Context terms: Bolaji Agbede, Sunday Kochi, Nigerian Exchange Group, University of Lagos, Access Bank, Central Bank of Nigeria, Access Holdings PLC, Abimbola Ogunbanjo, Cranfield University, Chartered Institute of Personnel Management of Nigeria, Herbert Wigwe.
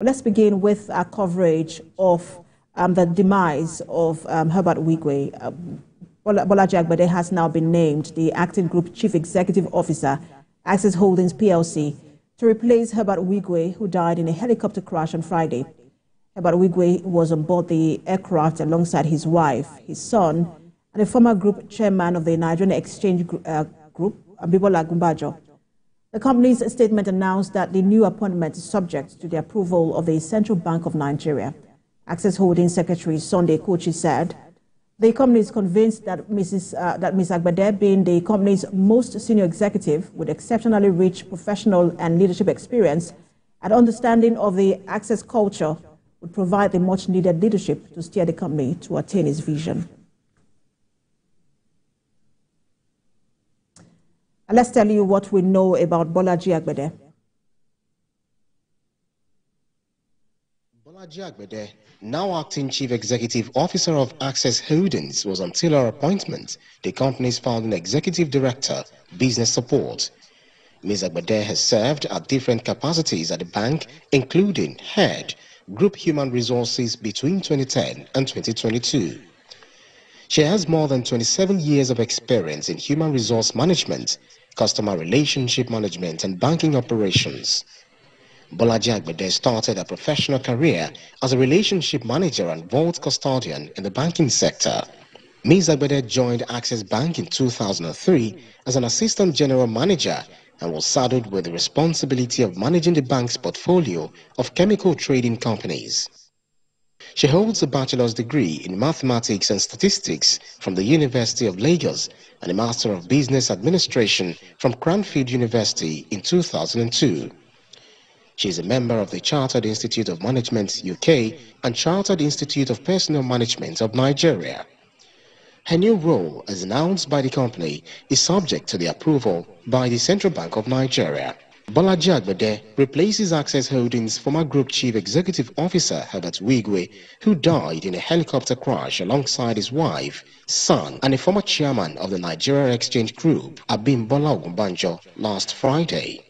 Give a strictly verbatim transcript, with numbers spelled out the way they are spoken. Let's begin with our coverage of um, the demise of um, Herbert Wigwe. Um, Bolaji Agbede has now been named the Acting Group Chief Executive Officer, Access Holdings P L C, to replace Herbert Wigwe, who died in a helicopter crash on Friday. Herbert Wigwe was on board the aircraft alongside his wife, his son, and a former group chairman of the Nigerian Exchange Group, uh, group Abimbola Ogunbanjo. The company's statement announced that the new appointment is subject to the approval of the Central Bank of Nigeria. Access Holdings Secretary Sunday Kochi said the company is convinced that Missus Uh, that Miz Agbede, being the company's most senior executive with exceptionally rich professional and leadership experience and understanding of the Access culture, would provide the much-needed leadership to steer the company to attain its vision. Let's tell you what we know about Bolaji Agbede. Bolaji Agbede, now acting chief executive officer of Access Holdings, was until her appointment the company's founding executive director, business support. Miz Agbede has served at different capacities at the bank, including head, group human resources between twenty ten and twenty twenty-two. She has more than twenty-seven years of experience in human resource management, customer relationship management, and banking operations. Bolaji Agbede started her professional career as a relationship manager and vault custodian in the banking sector. Miz Agbede joined Access Bank in two thousand three as an assistant general manager and was saddled with the responsibility of managing the bank's portfolio of chemical trading companies. She holds a bachelor's degree in mathematics and statistics from the University of Lagos and a Master of Business Administration from Cranfield University in two thousand two. She is a member of the Chartered Institute of Management U K and Chartered Institute of Personnel Management of Nigeria. Her new role, as announced by the company, is subject to the approval by the Central Bank of Nigeria. Bolaji Agbede replaces Access Holdings' former Group Chief Executive Officer Herbert Wigwe, who died in a helicopter crash alongside his wife, son, and a former chairman of the Nigerian Exchange Group, Abimbola Ogunbanjo, last Friday.